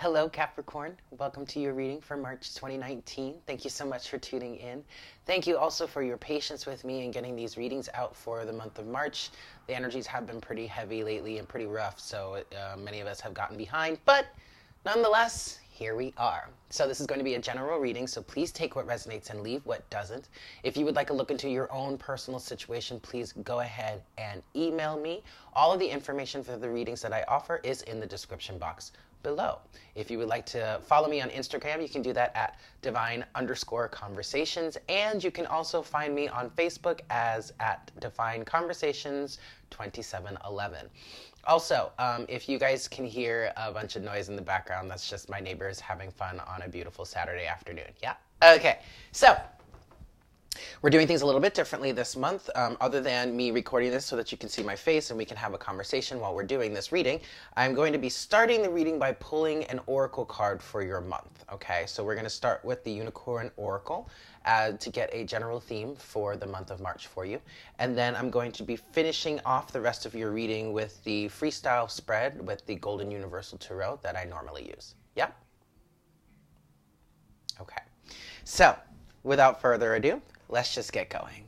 Hello, Capricorn. Welcome to your reading for March 2019. Thank you so much for tuning in. Thank you also for your patience with me and getting these readings out for the month of March. The energies have been pretty heavy lately and pretty rough, so many of us have gotten behind, but nonetheless, here we are. So this is going to be a general reading, so please take what resonates and leave what doesn't. If you would like a look into your own personal situation, please go ahead and email me. All of the information for the readings that I offer is in the description box below. If you would like to follow me on Instagram, you can do that at divine_conversations, and you can also find me on Facebook as at Divine Conversations 2711. Also, if you guys can hear a bunch of noise in the background, that's just my neighbors having fun on a beautiful Saturday afternoon. Yeah? Okay. So, we're doing things a little bit differently this month. Other than me recording this so that you can see my face and we can have a conversation while we're doing this reading, I'm going to be starting the reading by pulling an oracle card for your month, okay? So we're going to start with the Unicorn Oracle to get a general theme for the month of March for you. And then I'm going to be finishing off the rest of your reading with the freestyle spread with the Golden Universal Tarot that I normally use. Yeah? Okay. So, without further ado, let's just get going.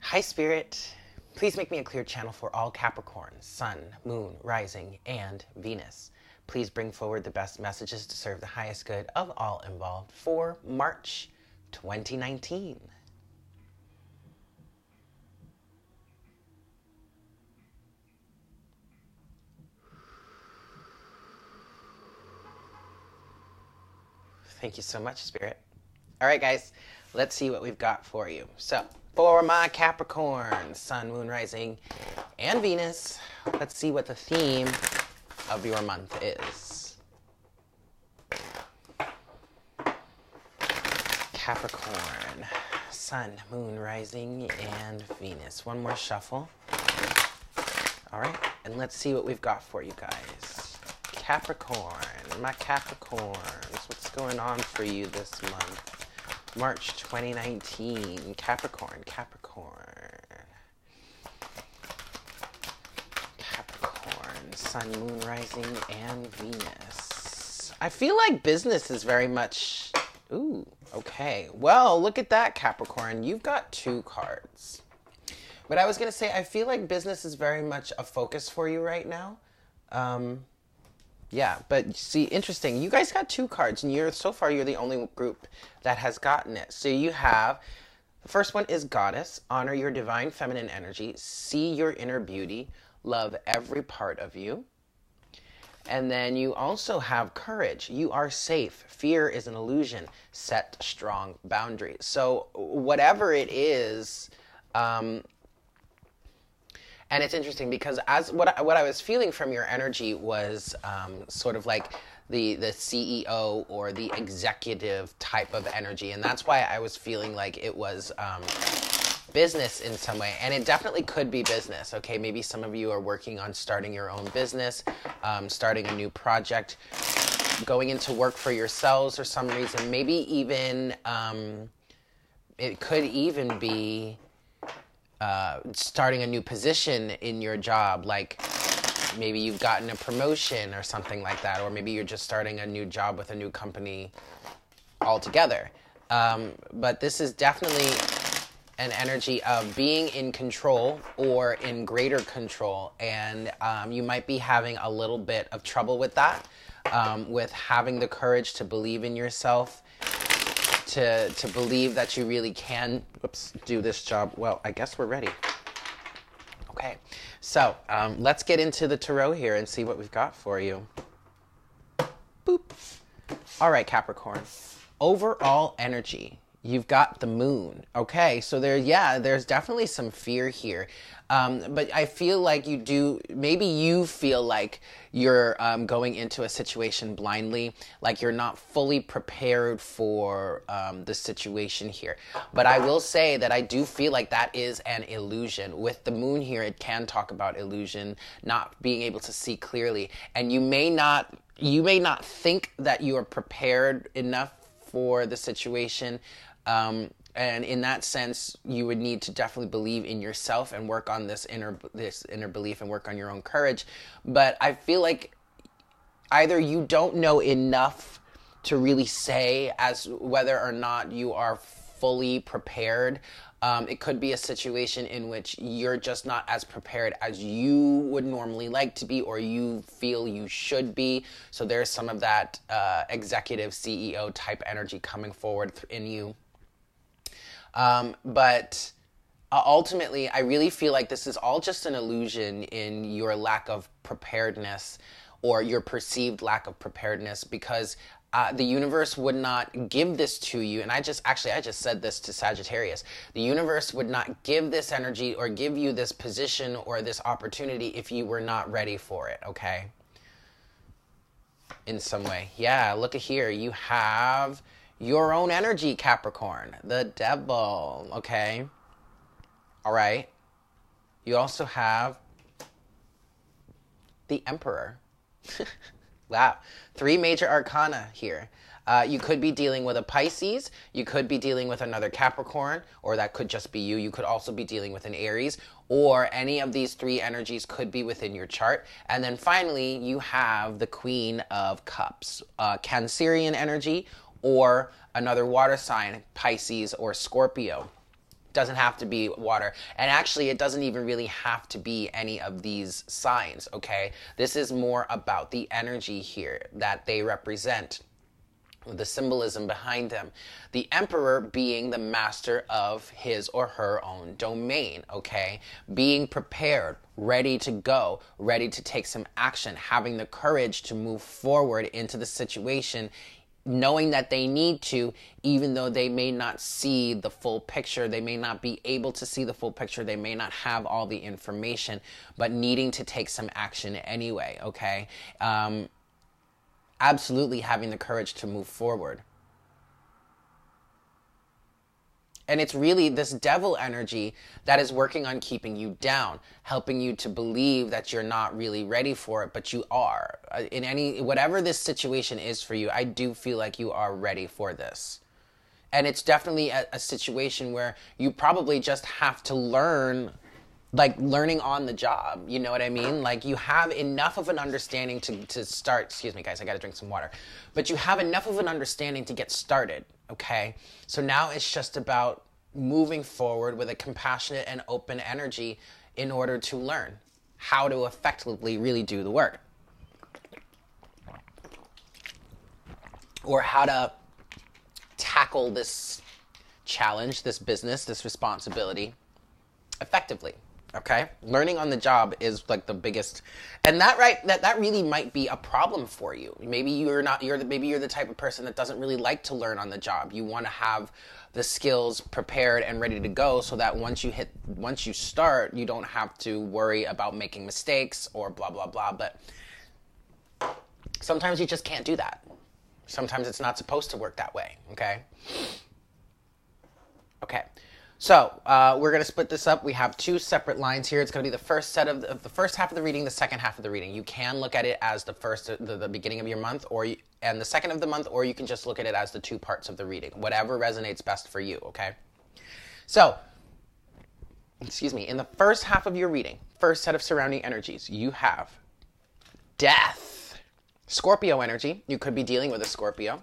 Hi, Spirit. Please make me a clear channel for all Capricorn, Sun, Moon, Rising, and Venus. Please bring forward the best messages to serve the highest good of all involved for March 2019. Thank you so much, Spirit. All right, guys, let's see what we've got for you. So, for my Capricorn, Sun, Moon, Rising, and Venus, let's see what the theme of your month is. Capricorn, Sun, Moon, Rising, and Venus. One more shuffle. All right, and let's see what we've got for you guys. Capricorn, my Capricorns, what's going on for you this month? March 2019, Capricorn, Capricorn. Capricorn, Sun, Moon, Rising, and Venus. I feel like business is very much, ooh, okay. Well, look at that, Capricorn, you've got two cards. But I was gonna say, I feel like business is very much a focus for you right now. Yeah, but see, interesting. You guys got two cards, and so far you're the only group that has gotten it. So you have, the first one is Goddess. Honor your divine feminine energy. See your inner beauty. Love every part of you. And then you also have Courage. You are safe. Fear is an illusion. Set strong boundaries. So whatever it is, and it's interesting because what I was feeling from your energy was sort of like the CEO or the executive type of energy. And that's why I was feeling like it was business in some way. And it definitely could be business, okay? Maybe some of you are working on starting your own business, starting a new project, going into work for yourselves for some reason. Maybe even, it could even be starting a new position in your job, like maybe you've gotten a promotion or something like that, or maybe you're just starting a new job with a new company altogether. But this is definitely an energy of being in control or in greater control, and you might be having a little bit of trouble with that, with having the courage to believe in yourself, to believe that you really can do this job. Well, I guess we're ready. Okay, so let's get into the tarot here and see what we've got for you. Boop. All right, Capricorn. Overall energy. You've got the moon. Okay, so there's definitely some fear here. But I feel like maybe you feel like you're going into a situation blindly, like you're not fully prepared for the situation here. But I will say that I do feel like that is an illusion. With the moon here, it can talk about illusion, not being able to see clearly. And you may not think that you are prepared enough for the situation, And in that sense, you would need to definitely believe in yourself and work on this inner belief and work on your own courage. But I feel like either you don't know enough to really say as whether or not you are fully prepared. It could be a situation in which you're just not as prepared as you would normally like to be, or you feel you should be. So there's some of that executive CEO type energy coming forward in you. But ultimately, I really feel like this is all just an illusion in your lack of preparedness, or your perceived lack of preparedness, because the universe would not give this to you. And I just said this to Sagittarius. The universe would not give this energy or give you this position or this opportunity if you were not ready for it, okay? In some way. Yeah, look at here. You have your own energy, Capricorn. The devil, okay? All right. You also have the Emperor. Wow. Three major arcana here. You could be dealing with a Pisces. You could be dealing with another Capricorn, or that could just be you. You could also be dealing with an Aries, or any of these three energies could be within your chart. And then finally, you have the Queen of Cups, Cancerian energy, or another water sign, Pisces or Scorpio. Doesn't have to be water. And actually, it doesn't even really have to be any of these signs, okay? This is more about the energy here that they represent, the symbolism behind them. The Emperor being the master of his or her own domain, okay? Being prepared, ready to go, ready to take some action, having the courage to move forward into the situation, knowing that they need to, even though they may not see the full picture, they may not be able to see the full picture, they may not have all the information, but needing to take some action anyway, okay? Absolutely having the courage to move forward. And it's really this devil energy that is working on keeping you down, helping you to believe that you're not really ready for it, but you are. In whatever this situation is for you, I do feel like you are ready for this. And it's definitely a situation where you probably just have to learn, like learning on the job, you know what I mean? Like you have enough of an understanding to start, excuse me guys, I gotta drink some water. But you have enough of an understanding to get started. Okay, so now it's just about moving forward with a compassionate and open energy in order to learn how to effectively really do the work, or how to tackle this challenge, this business, this responsibility effectively. Okay, learning on the job is like the biggest, and that really might be a problem for you. Maybe you're the type of person that doesn't really like to learn on the job. You want to have the skills prepared and ready to go, so that once you start, you don't have to worry about making mistakes or blah blah blah. But sometimes you just can't do that. Sometimes it's not supposed to work that way. Okay. Okay. So we're going to split this up. We have two separate lines here. It's going to be the first set of the first half of the reading, the second half of the reading. You can look at it as the first, the beginning of your month, and the second of the month, or you can just look at it as the two parts of the reading. Whatever resonates best for you, okay? So, excuse me, in the first half of your reading, first set of surrounding energies, you have death, Scorpio energy. You could be dealing with a Scorpio.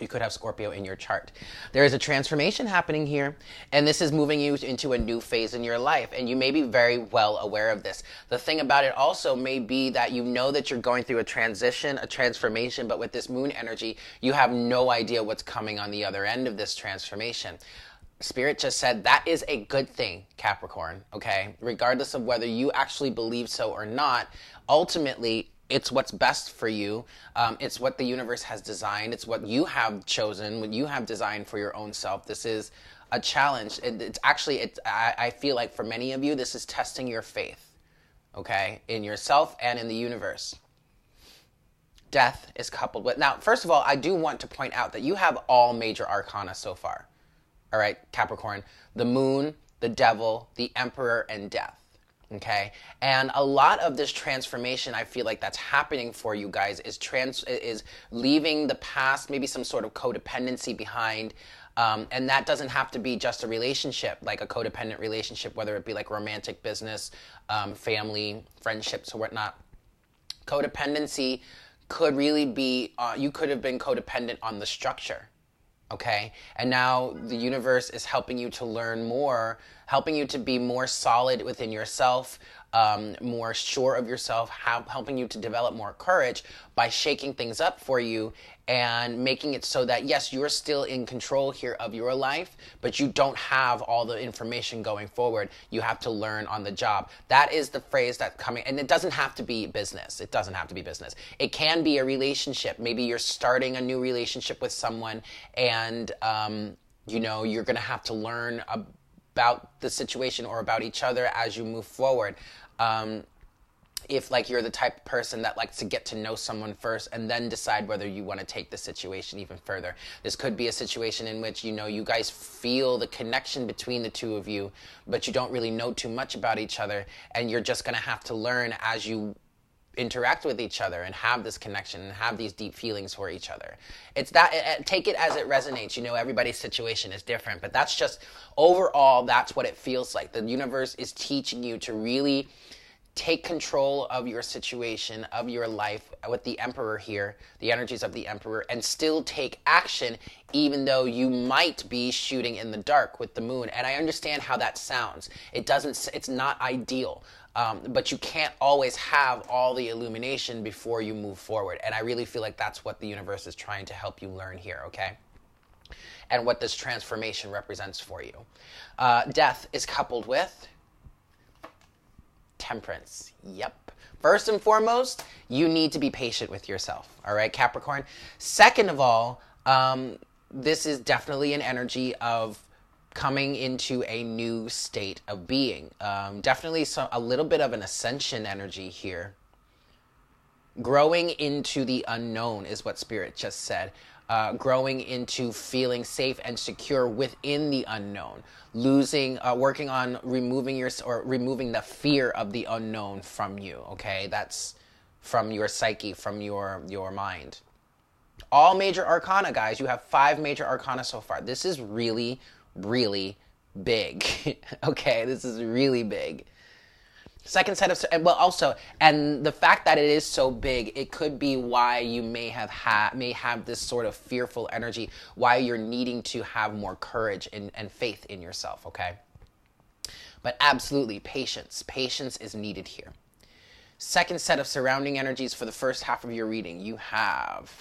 You could have Scorpio in your chart. There is a transformation happening here, and this is moving you into a new phase in your life, and you may be very well aware of this. The thing about it also may be that you know that you're going through a transition, a transformation, but with this moon energy, you have no idea what's coming on the other end of this transformation. Spirit just said that is a good thing, Capricorn, okay? Regardless of whether you actually believe so or not, ultimately, it's what's best for you. It's what the universe has designed. It's what you have chosen, what you have designed for your own self. This is a challenge. I feel like for many of you, this is testing your faith, okay, in yourself and in the universe. Death is coupled with... Now, first of all, I do want to point out that you have all major arcana so far, all right, Capricorn. The moon, the devil, the emperor, and death. Okay, and a lot of this transformation, I feel like that's happening for you guys, is leaving the past, maybe some sort of codependency behind, And that doesn't have to be just a relationship, like a codependent relationship, whether it be like romantic, business, family, friendships or whatnot. Codependency could really be, you could have been codependent on the structure, okay? And now the universe is helping you to learn more, helping you to be more solid within yourself, more sure of yourself, helping you to develop more courage by shaking things up for you and making it so that, yes, you're still in control here of your life, but you don't have all the information going forward. You have to learn on the job. That is the phrase that's coming. And it doesn't have to be business. It doesn't have to be business. It can be a relationship. Maybe you're starting a new relationship with someone and, you know, you're going to have to learn about the situation or about each other as you move forward. If like you're the type of person that likes to get to know someone first and then decide whether you want to take the situation even further. This could be a situation in which, you know, you guys feel the connection between the two of you, but you don't really know too much about each other, and you're just going to have to learn as you interact with each other and have this connection and have these deep feelings for each other. It's that, take it as it resonates. You know, everybody's situation is different, but that's just overall, that's what it feels like. The universe is teaching you to really take control of your situation, of your life with the Emperor here, the energies of the Emperor, and still take action even though you might be shooting in the dark with the moon. And I understand how that sounds. It doesn't, it's not ideal. But you can't always have all the illumination before you move forward. And I really feel like that's what the universe is trying to help you learn here, okay? And what this transformation represents for you. Death is coupled with Temperance. Yep. First and foremost, you need to be patient with yourself, all right, Capricorn? Second of all, this is definitely an energy of coming into a new state of being. Definitely a little bit of an ascension energy here. Growing into the unknown is what Spirit just said. Growing into feeling safe and secure within the unknown. Working on removing the fear of the unknown from you, okay? That's from your psyche, from your mind. All major arcana, guys. You have 5 major arcana so far. This is really, really big. Okay, this is really big. Second set of, well, also, and the fact that it is so big, it could be why you may have this sort of fearful energy, why you're needing to have more courage and faith in yourself, okay? But absolutely, patience. Patience is needed here. Second set of surrounding energies for the first half of your reading. You have,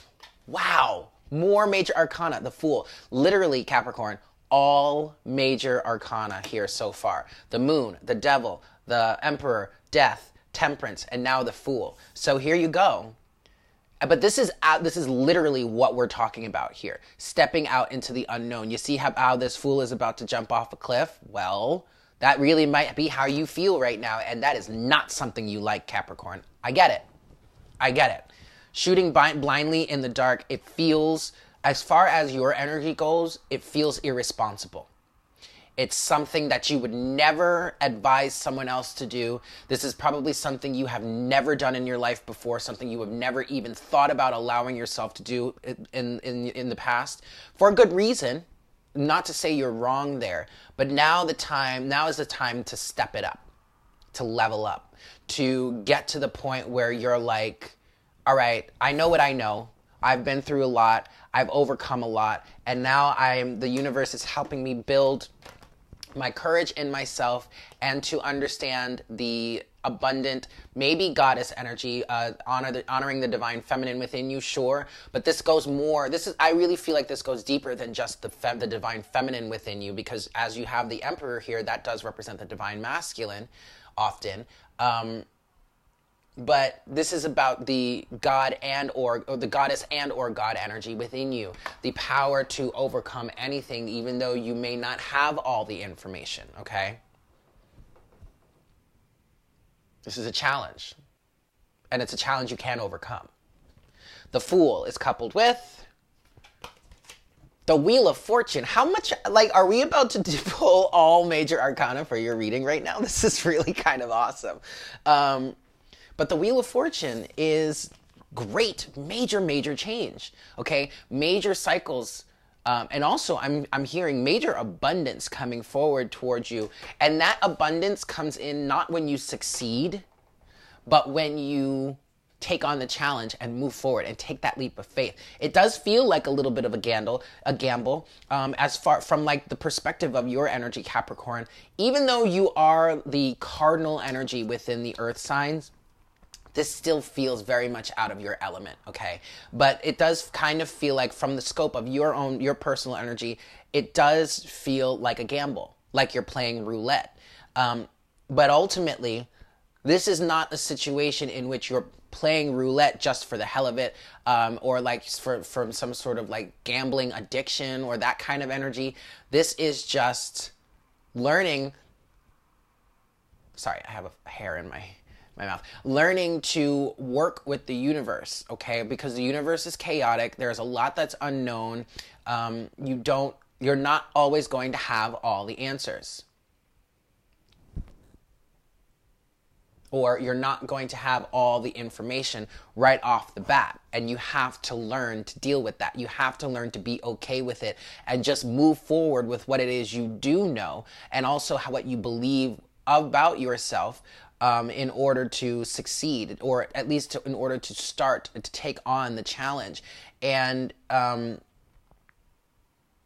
wow, more major arcana, the Fool. Literally, Capricorn, all major arcana here so far. The Moon, the Devil, the Emperor, Death, Temperance, and now the Fool. So here you go. But this is literally what we're talking about here. Stepping out into the unknown. You see how this Fool is about to jump off a cliff? Well, that really might be how you feel right now, and that is not something you like, Capricorn. I get it. I get it. Shooting blindly in the dark, it feels, as far as your energy goes, it feels irresponsible. It's something that you would never advise someone else to do. This is probably something you have never done in your life before, something you have never even thought about allowing yourself to do in the past, for a good reason. Not to say you're wrong there, but now is the time to step it up, to level up, to get to the point where you're like, all right, I know what I know. I've been through a lot. I've overcome a lot. And now the universe is helping me build my courage in myself and to understand the abundant, maybe goddess energy, honoring the divine feminine within you, sure. But this goes more, I really feel like this goes deeper than just the divine feminine within you, because as you have the Emperor here, that does represent the divine masculine often. But this is about the God and or the goddess and or God energy within you. The power to overcome anything, even though you may not have all the information, okay? This is a challenge. And it's a challenge you can overcome. The Fool is coupled with the Wheel of Fortune. How much, like, are we about to pull all major arcana for your reading right now? This is really kind of awesome. But the Wheel of Fortune is great, major change, okay? Major cycles And also, I'm hearing major abundance coming forward towards you. And that abundance comes in not when you succeed, but when you take on the challenge and move forward and take that leap of faith. It does feel like a little bit of a gamble, as far from like the perspective of your energy, Capricorn. Even though you are the cardinal energy within the earth signs, this still feels very much out of your element, okay? But it does kind of feel like from the scope of your personal energy, it does feel like a gamble, like you're playing roulette. But ultimately, this is not a situation in which you're playing roulette just for the hell of it, or like from some sort of like gambling addiction or that kind of energy. This is just learning. Sorry, I have a hair in my mouth. Learning to work with the universe, okay? Because the universe is chaotic. There's a lot that's unknown. You're not always going to have all the answers. Or you're not going to have all the information right off the bat. And you have to learn to deal with that. You have to learn to be okay with it and just move forward with what it is you do know, and also what you believe about yourself, in order to succeed, or at least in order to start to take on the challenge. And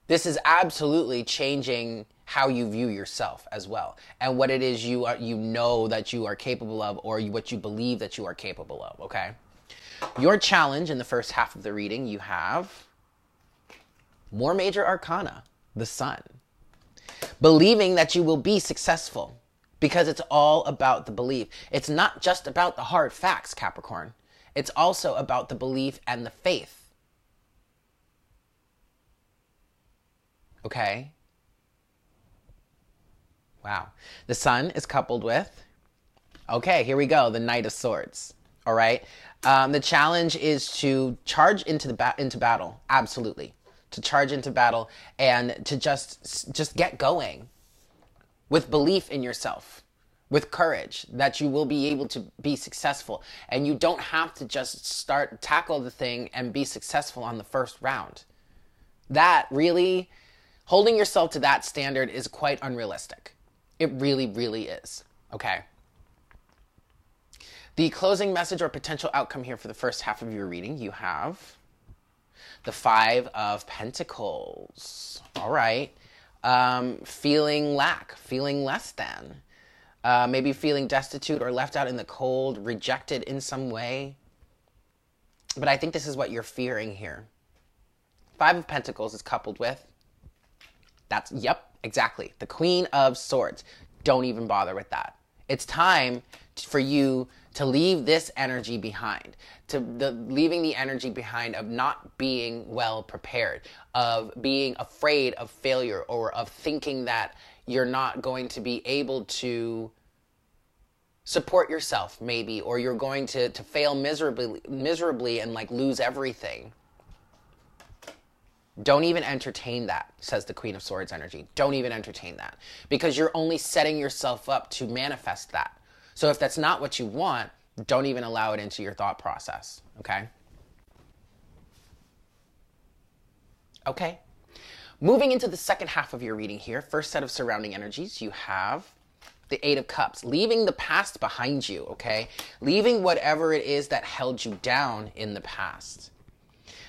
this is absolutely changing how you view yourself as well, and what it is you know that you are capable of, or what you believe that you are capable of, okay? Your challenge in the first half of the reading, you have more major arcana, the sun. Believing that you will be successful, because it's all about the belief. It's not just about the hard facts, Capricorn. It's also about the belief and the faith. Okay? Wow. The sun is coupled with, okay, here we go, the Knight of Swords, all right? The challenge is to charge into battle, absolutely. To charge into battle and to just get going with belief in yourself, with courage that you will be able to be successful. And you don't have to just tackle the thing and be successful on the first round. That really, holding yourself to that standard is quite unrealistic. It really, really is, okay? The closing message or potential outcome here for the first half of your reading, you have the Five of Pentacles, all right? Feeling lack, feeling less than, maybe feeling destitute or left out in the cold, rejected in some way. But I think this is what you're fearing here. Five of Pentacles is coupled with, that's, yep. Exactly. The Queen of Swords. Don't even bother with that. It's time for you to leave this energy behind, leaving the energy behind of not being well prepared, of being afraid of failure, or of thinking that you're not going to be able to support yourself, maybe, or you're going to fail miserably and like lose everything. Don't even entertain that, says the Queen of Swords energy. Don't even entertain that, because you're only setting yourself up to manifest that. So if that's not what you want, don't even allow it into your thought process, okay? Okay. Moving into the second half of your reading here, first set of surrounding energies, you have the Eight of Cups, leaving the past behind you, okay? Leaving whatever it is that held you down in the past.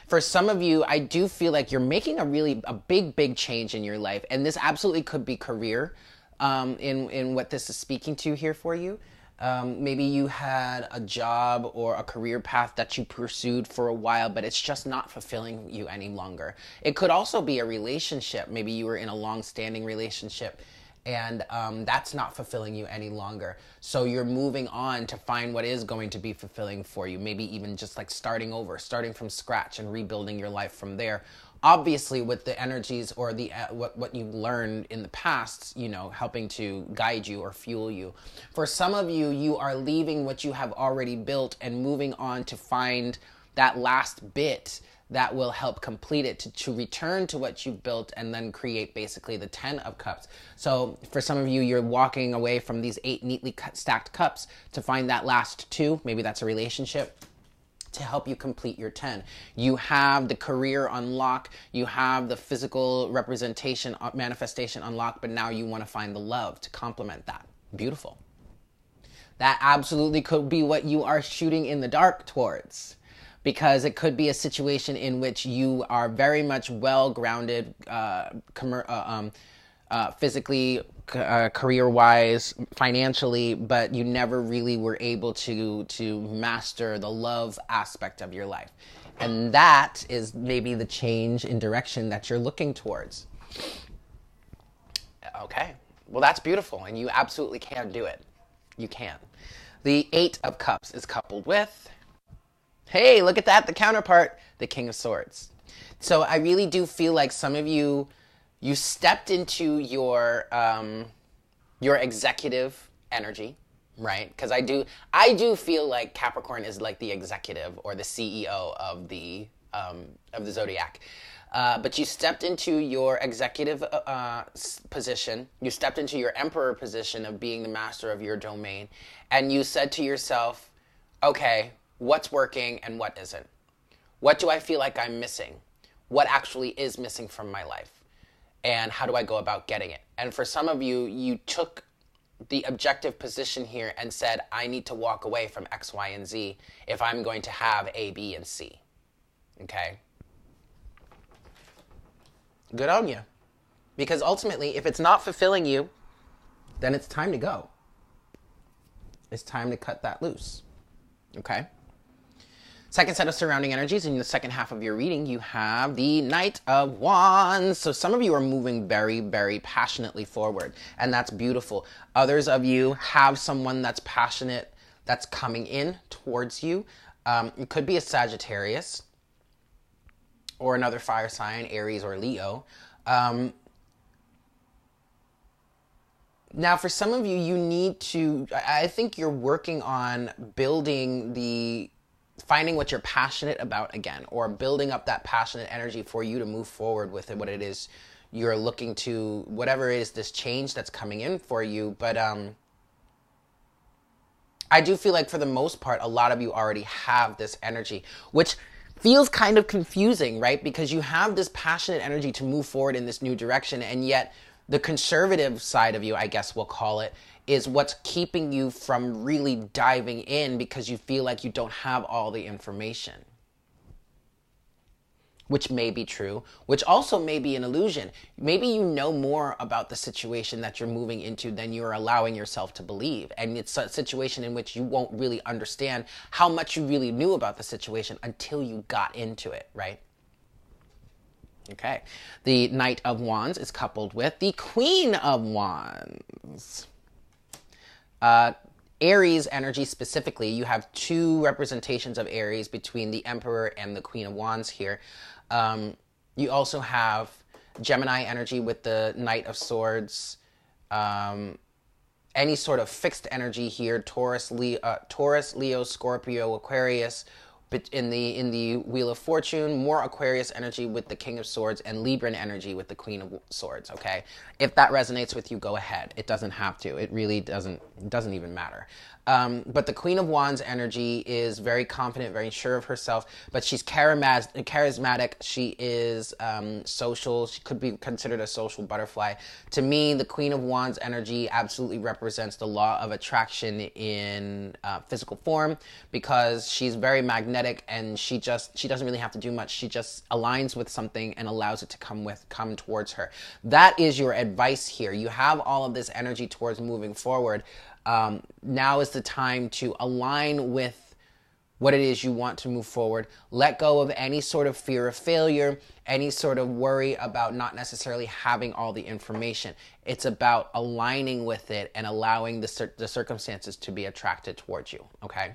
For some of you, I do feel like you're making a big, big change in your life. And this absolutely could be career, in what this is speaking to here for you. Maybe you had a job or a career path that you pursued for a while, but it's just not fulfilling you any longer. It could also be a relationship. Maybe you were in a long-standing relationship and that's not fulfilling you any longer. So you're moving on to find what is going to be fulfilling for you. Maybe even just like starting over, starting from scratch and rebuilding your life from there. Obviously with the energies or what you learned in the past, you know, helping to guide you or fuel you. For some of you, you are leaving what you have already built and moving on to find that last bit that will help complete it, to return to what you've built and then create basically the Ten of Cups. So for some of you, you're walking away from these eight neatly stacked cups to find that last two. Maybe that's a relationship. to help you complete your 10. You have the career unlock, you have the physical representation, manifestation unlock, but now you want to find the love to complement that. Beautiful. That absolutely could be what you are shooting in the dark towards, because it could be a situation in which you are very much well-grounded, physically, career-wise, financially, but you never really were able to master the love aspect of your life. And that is maybe the change in direction that you're looking towards. Okay. Well, that's beautiful, and you absolutely can do it. You can. The Eight of Cups is coupled with, hey, look at that, the counterpart, the King of Swords. So I really do feel like some of you, you stepped into your executive energy, right? Because I do feel like Capricorn is like the executive or the CEO of the zodiac. But you stepped into your executive position. You stepped into your emperor position of being the master of your domain, and you said to yourself, "Okay, what's working and what isn't? What do I feel like I'm missing? What actually is missing from my life? And how do I go about getting it?" And for some of you, you took the objective position here and said, I need to walk away from X, Y, and Z if I'm going to have A, B, and C. Okay? Good on you. Because ultimately, if it's not fulfilling you, then it's time to go. It's time to cut that loose. Okay? Second set of surrounding energies in the second half of your reading, you have the Knight of Wands. So some of you are moving very, very passionately forward, and that's beautiful. Others of you have someone that's passionate that's coming in towards you. It could be a Sagittarius or another fire sign, Aries or Leo. Now, for some of you, you need to, I think you're working on building the finding what you're passionate about again, or building up that passionate energy for you to move forward with it, what it is you're looking to, whatever it is, this change that's coming in for you. But I do feel like for the most part, a lot of you already have this energy, which feels kind of confusing, right? Because you have this passionate energy to move forward in this new direction, and yet the conservative side of you, I guess we'll call it, is what's keeping you from really diving in, because you feel like you don't have all the information, which may be true, which also may be an illusion. Maybe you know more about the situation that you're moving into than you're allowing yourself to believe, and it's a situation in which you won't really understand how much you really knew about the situation until you got into it, right? Okay. The Knight of Wands is coupled with the Queen of Wands. Aries energy specifically, you have two representations of Aries between the Emperor and the Queen of Wands here. You also have Gemini energy with the Knight of Swords. Any sort of fixed energy here, Taurus, Leo, Scorpio, Aquarius, but in the Wheel of Fortune, more Aquarius energy with the King of Swords, and Libran energy with the Queen of Swords, okay? If that resonates with you, go ahead. It doesn't have to. It really doesn't even matter. But the Queen of Wands energy is very confident, very sure of herself, but she's charismatic. She is social. She could be considered a social butterfly. To me, the Queen of Wands energy absolutely represents the law of attraction in physical form, because she's very magnetic, and she doesn't really have to do much. She just aligns with something and allows it to come towards her. That is your advice here. You have all of this energy towards moving forward. Now is the time to align with what it is you want to move forward. Let go of any sort of fear of failure, any sort of worry about not necessarily having all the information. It's about aligning with it and allowing the circumstances to be attracted towards you, okay?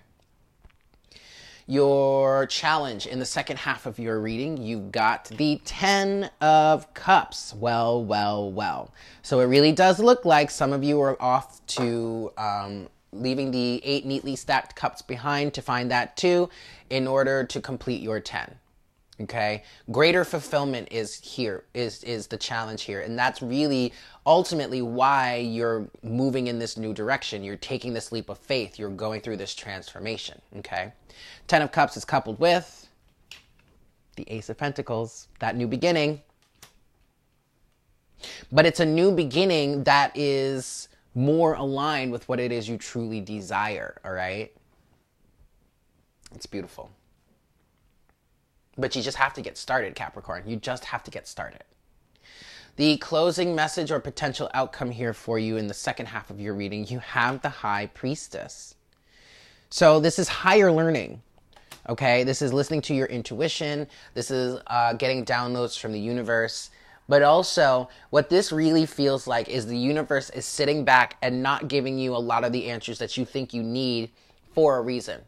Your challenge in the second half of your reading, you've got the 10 of Cups. Well, well, well. So it really does look like some of you are off to leaving the 8 neatly stacked cups behind to find that 2 in order to complete your 10. Okay, greater fulfillment is here, is the challenge here. And that's really ultimately why you're moving in this new direction. You're taking this leap of faith. You're going through this transformation. Okay, 10 of Cups is coupled with the Ace of Pentacles, that new beginning. But it's a new beginning that is more aligned with what it is you truly desire. All right. It's beautiful. But you just have to get started, Capricorn. You just have to get started. The closing message or potential outcome here for you in the second half of your reading, you have the High Priestess. So this is higher learning, okay? This is listening to your intuition. This is getting downloads from the universe. But also, what this really feels like is the universe is sitting back and not giving you a lot of the answers that you think you need for a reason.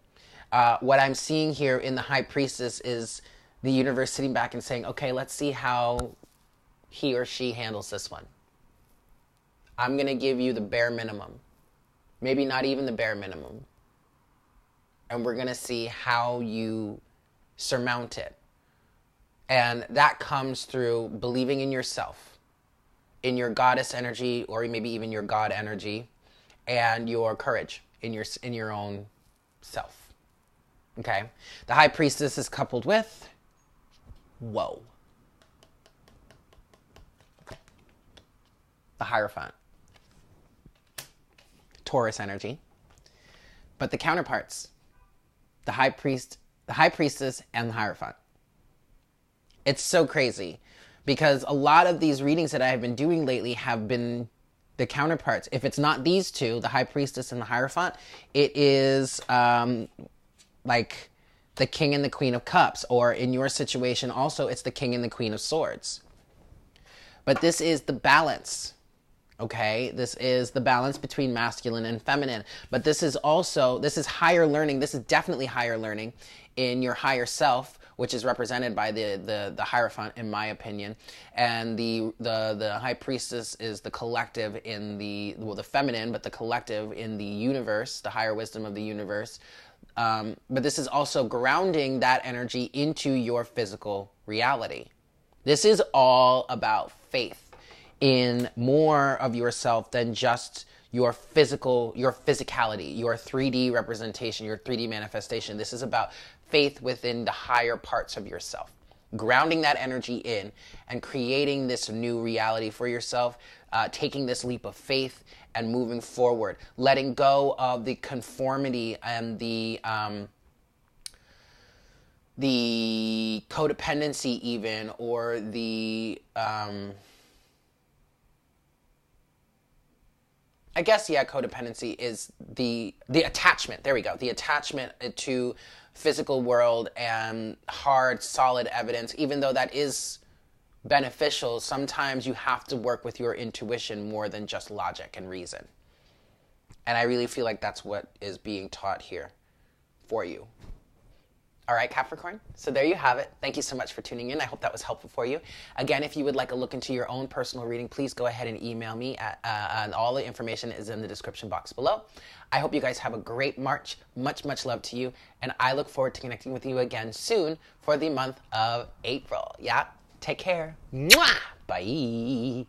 What I'm seeing here in the High Priestess is the universe sitting back and saying, okay, let's see how he or she handles this one. I'm going to give you the bare minimum, maybe not even the bare minimum. And we're going to see how you surmount it. And that comes through believing in yourself, in your goddess energy, or maybe even your god energy, and your courage in your own self. Okay, the High Priestess is coupled with, whoa, the Hierophant, Taurus energy. But the counterparts, the High Priest, the High Priestess, and the Hierophant. It's so crazy because a lot of these readings that I have been doing lately have been the counterparts. If it's not these two, the High Priestess and the Hierophant, it is like the King and the Queen of Cups, or in your situation also, it's the King and the Queen of Swords. But this is the balance, okay? This is the balance between masculine and feminine. But this is also, this is higher learning. This is definitely higher learning in your higher self, which is represented by the Hierophant, in my opinion. And the High Priestess is the collective in the, well, the feminine, but the collective in the universe, the higher wisdom of the universe. But this is also grounding that energy into your physical reality. This is all about faith in more of yourself than just your physical, your physicality, your 3D representation, your 3D manifestation. This is about faith within the higher parts of yourself, grounding that energy in and creating this new reality for yourself, taking this leap of faith and moving forward, letting go of the conformity and the codependency even, or the, I guess, yeah, codependency is the attachment. There we go. The attachment to physical world and hard, solid evidence, even though that is beneficial, sometimes you have to work with your intuition more than just logic and reason. And I really feel like that's what is being taught here for you. All right, Capricorn, so there you have it. Thank you so much for tuning in. I hope that was helpful for you. Again, if you would like a look into your own personal reading, please go ahead and email me at, and all the information is in the description box below. I hope you guys have a great March. Much, much love to you. And I look forward to connecting with you again soon for the month of April. Yeah, take care. Mwah! Bye.